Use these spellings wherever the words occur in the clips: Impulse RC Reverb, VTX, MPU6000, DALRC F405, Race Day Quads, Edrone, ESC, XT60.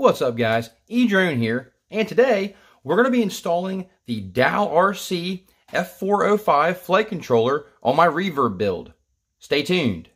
What's up guys, Edrone here, and today we're going to be installing the DALRC F405 flight controller on my reverb build. Stay tuned.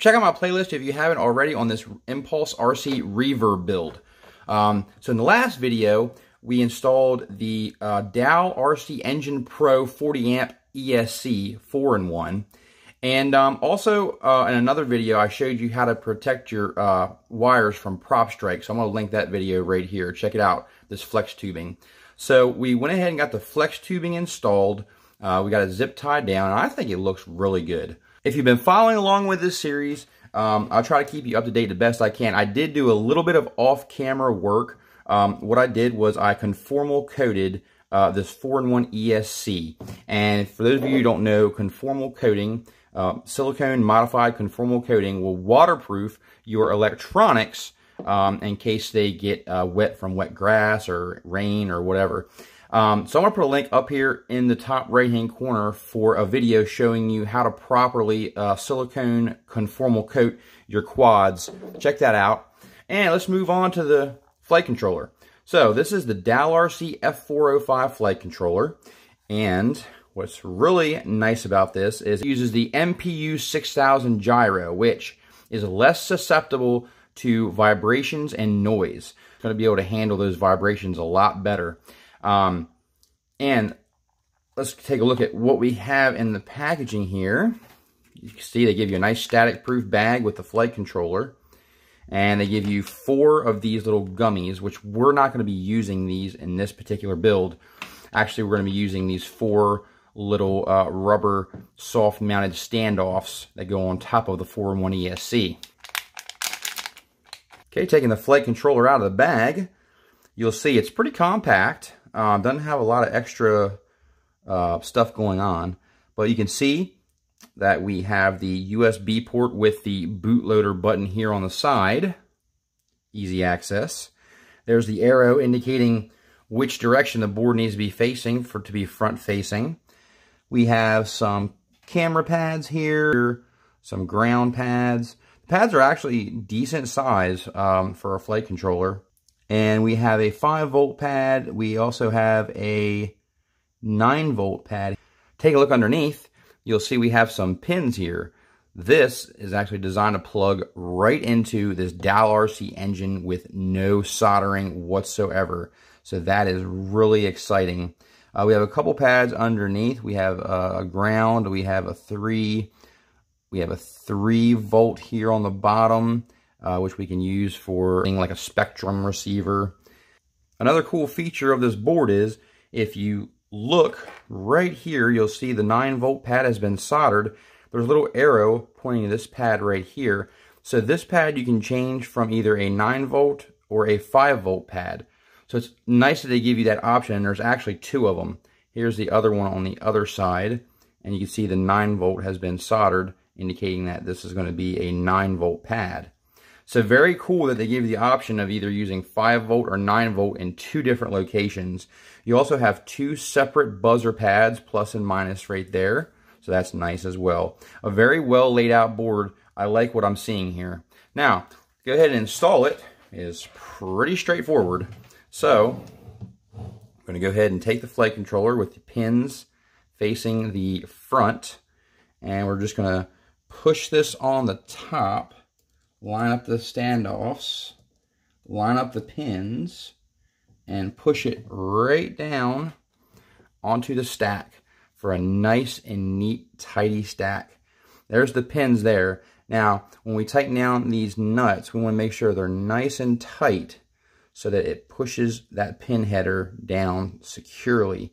Check out my playlist if you haven't already on this Impulse RC Reverb build. So in the last video, we installed the DalRC Engine Pro 40 Amp ESC 4-in-1. And also in another video, I showed you how to protect your wires from prop strike. So I'm going to link that video right here. Check it out, this flex tubing. So we went ahead and got the flex tubing installed. We got a zip tied down, and I think it looks really good. If you've been following along with this series, I'll try to keep you up to date the best I can. I did do a little bit of off-camera work. What I did was I conformal coated this 4-in-1 ESC. And for those of you who don't know, conformal coating, silicone modified conformal coating will waterproof your electronics in case they get wet from wet grass or rain or whatever. So I'm going to put a link up here in the top right-hand corner for a video showing you how to properly silicone conformal coat your quads. Check that out. And let's move on to the flight controller. So this is the DalRC F405 flight controller. And what's really nice about this is it uses the MPU6000 gyro, which is less susceptible to vibrations and noise. It's going to be able to handle those vibrations a lot better. And let's take a look at what we have in the packaging here. You can see they give you a nice static proof bag with the flight controller, and they give you 4 of these little gummies, which we're not going to be using these in this particular build. Actually, we're going to be using these 4 little rubber soft mounted standoffs that go on top of the 4-in-1 ESC. Okay, taking the flight controller out of the bag, you'll see it's pretty compact. Doesn't have a lot of extra stuff going on, but you can see that we have the USB port with the bootloader button here on the side. Easy access. There's the arrow indicating which direction the board needs to be facing for it to be front facing. We have some camera pads here, some ground pads. The pads are actually decent size for a flight controller. And we have a 5-volt pad. We also have a 9-volt pad. Take a look underneath. You'll see we have some pins here. This is actually designed to plug right into this DalRC engine with no soldering whatsoever. So that is really exciting. We have a couple pads underneath. We have a ground. We have a 3-volt here on the bottom. Which we can use for being like a spectrum receiver. Another cool feature of this board is if you look right here, you'll see the 9-volt pad has been soldered. There's a little arrow pointing to this pad right here. So this pad you can change from either a 9-volt or a 5-volt pad. So it's nice that they give you that option, and there's actually 2 of them. Here's the other one on the other side, and you can see the 9-volt has been soldered, indicating that this is going to be a 9-volt pad. So very cool that they give you the option of either using 5-volt or 9-volt in 2 different locations. You also have 2 separate buzzer pads, plus and minus right there. So that's nice as well. A very well laid out board. I like what I'm seeing here. Now, go ahead and install it. It is pretty straightforward. So I'm going to go ahead and take the flight controller with the pins facing the front. And we're just going to push this on the top. Line up the standoffs, line up the pins, and push it right down onto the stack for a nice and neat, tidy stack. There's the pins there. Now, when we tighten down these nuts, we want to make sure they're nice and tight so that it pushes that pin header down securely.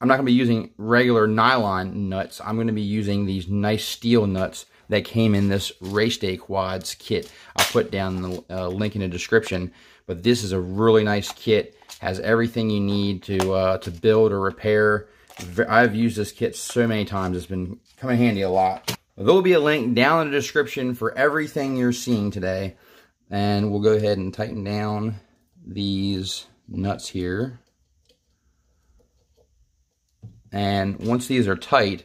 I'm not going to be using regular nylon nuts. I'm going to be using these nice steel nuts that came in this Race Day Quads kit. I'll put down the link in the description. But this is a really nice kit. Has everything you need to build or repair. I've used this kit so many times. It's been coming handy a lot. There will be a link down in the description for everything you're seeing today. And we'll go ahead and tighten down these nuts here. And once these are tight,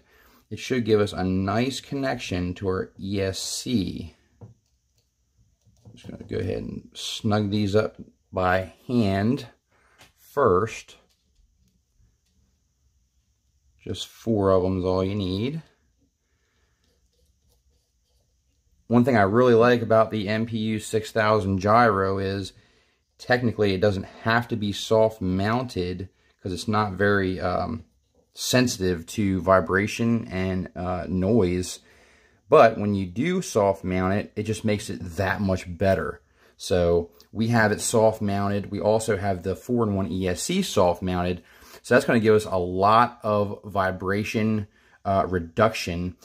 it should give us a nice connection to our ESC. I'm just going to go ahead and snug these up by hand first. Just 4 of them is all you need. One thing I really like about the MPU6000 gyro is technically it doesn't have to be soft mounted because it's not very sensitive to vibration and noise. But when you do soft mount it, it just makes it that much better. So we have it soft mounted. We also have the 4-in-1 ESC soft mounted. So that's going to give us a lot of vibration reduction.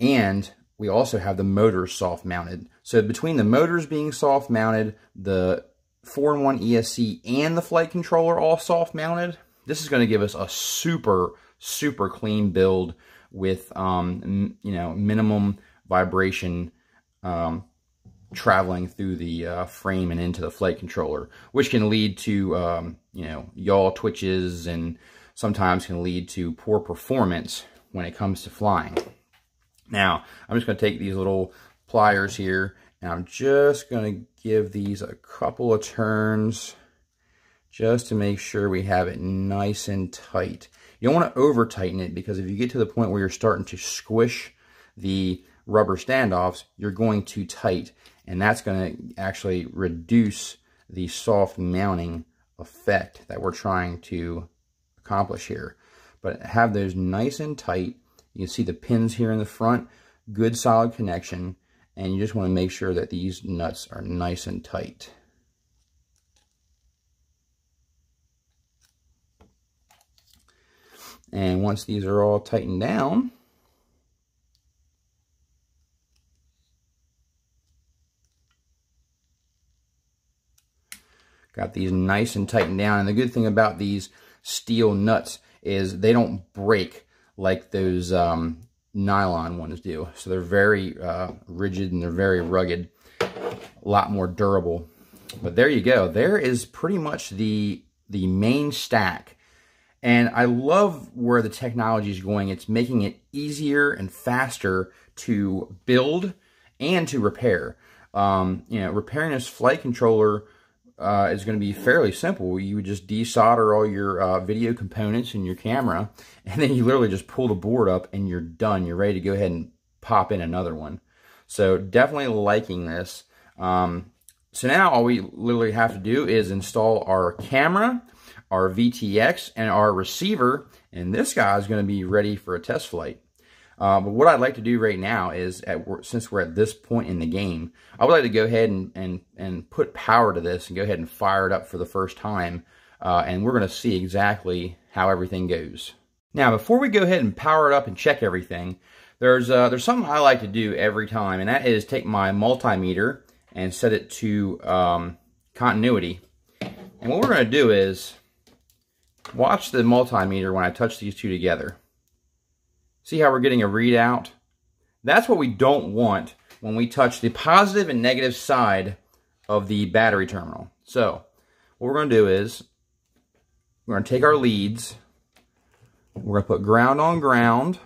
And we also have the motors soft mounted. So between the motors being soft mounted, the 4-in-1 ESC and the flight controller all soft mounted, this is going to give us a super, super clean build with, you know, minimum vibration traveling through the frame and into the flight controller, which can lead to, you know, yaw twitches and sometimes can lead to poor performance when it comes to flying. Now, I'm just going to take these little pliers here and I'm just going to give these a couple of turns just to make sure we have it nice and tight. You don't want to over tighten it because if you get to the point where you're starting to squish the rubber standoffs, you're going too tight. And that's going to actually reduce the soft mounting effect that we're trying to accomplish here. But have those nice and tight. You can see the pins here in the front, good solid connection. And you just want to make sure that these nuts are nice and tight. And once these are all tightened down, got these nice and tightened down. And the good thing about these steel nuts is they don't break like those nylon ones do. So they're very rigid and they're very rugged, a lot more durable. But there you go. There is pretty much the main stack. And I love where the technology is going. It's making it easier and faster to build and to repair. You know, repairing this flight controller is going to be fairly simple. You would just desolder all your video components in your camera, and then you literally just pull the board up and you're done. You're ready to go ahead and pop in another one. So definitely liking this. So now all we literally have to do is install our camera, our VTX, and our receiver, and this guy is going to be ready for a test flight. But what I'd like to do right now is, since we're at this point in the game, I would like to go ahead and put power to this and go ahead and fire it up for the first time, and we're going to see exactly how everything goes. Now, before we go ahead and power it up and check everything, there's something I like to do every time, and that is take my multimeter and set it to continuity. And what we're going to do is watch the multimeter when I touch these two together. See how we're getting a readout? That's what we don't want when we touch the positive and negative side of the battery terminal. So what we're going to do is we're going to take our leads, we're going to put ground on ground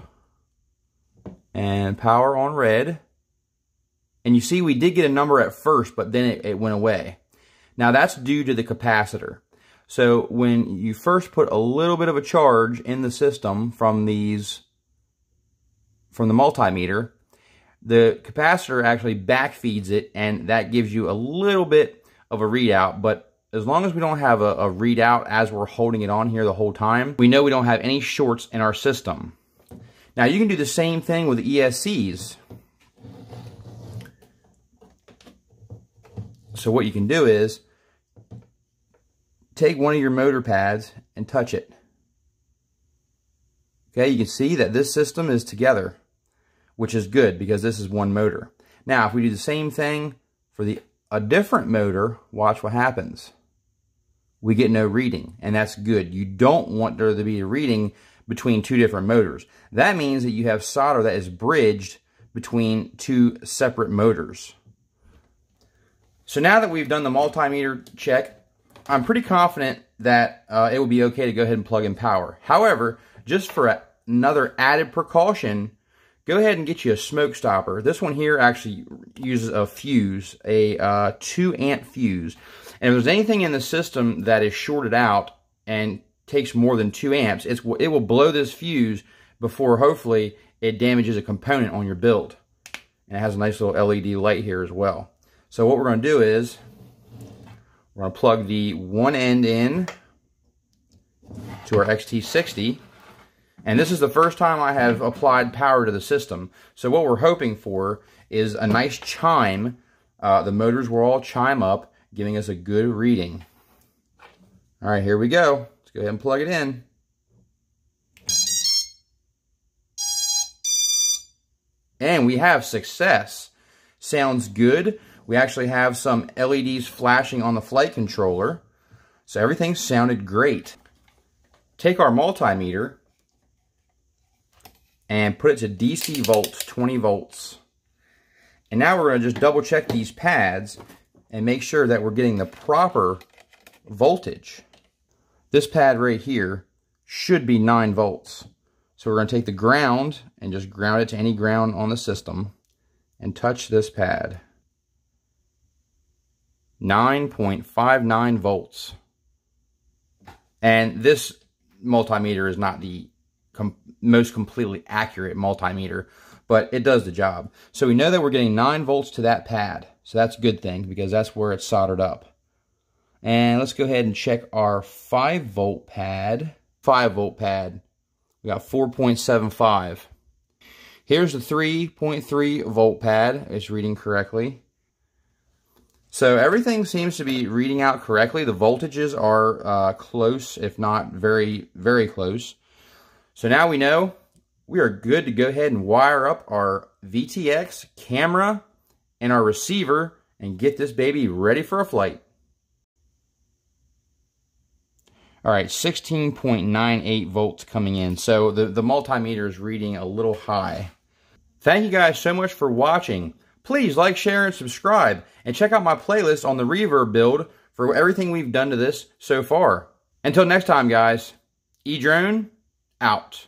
and power on red. And you see we did get a number at first, but then it went away. Now that's due to the capacitor. So when you first put a little bit of a charge in the system from the multimeter, the capacitor actually backfeeds it, and that gives you a little bit of a readout. But as long as we don't have a readout as we're holding it on here the whole time, we know we don't have any shorts in our system. Now you can do the same thing with ESCs. So what you can do is take one of your motor pads and touch it. Okay, you can see that this system is together, which is good because this is one motor. Now, if we do the same thing for a different motor, watch what happens. We get no reading, and that's good. You don't want there to be a reading between two different motors. That means that you have solder that is bridged between two separate motors. So now that we've done the multimeter check, I'm pretty confident that it will be okay to go ahead and plug in power. However, just for another added precaution, go ahead and get you a smoke stopper. This one here actually uses a fuse, a 2-amp fuse. And if there's anything in the system that is shorted out and takes more than 2 amps, it will blow this fuse before hopefully it damages a component on your build. And it has a nice little LED light here as well. So what we're going to do is we're going to plug the one end in to our XT60. And this is the first time I have applied power to the system. So what we're hoping for is a nice chime. The motors will all chime up, giving us a good reading. All right, here we go. Let's go ahead and plug it in. And we have success. Sounds good. We actually have some LEDs flashing on the flight controller. So everything sounded great. Take our multimeter and put it to DC volts, 20 volts. And now we're going to just double check these pads and make sure that we're getting the proper voltage. This pad right here should be 9 volts. So we're going to take the ground and just ground it to any ground on the system and touch this pad. 9.59 volts. And this multimeter is not the most completely accurate multimeter, but it does the job. So we know that we're getting 9 volts to that pad. So that's a good thing because that's where it's soldered up. And let's go ahead and check our 5-volt pad. 5-volt pad. We got 4.75. Here's the 3.3 volt pad. It's reading correctly. So everything seems to be reading out correctly. The voltages are close, if not very, very close. So now we know we are good to go ahead and wire up our VTX camera and our receiver and get this baby ready for a flight. All right, 16.98 volts coming in. So the multimeter is reading a little high. Thank you guys so much for watching. Please like, share, and subscribe. And check out my playlist on the Reverb build for everything we've done to this so far. Until next time, guys. Edrone, out.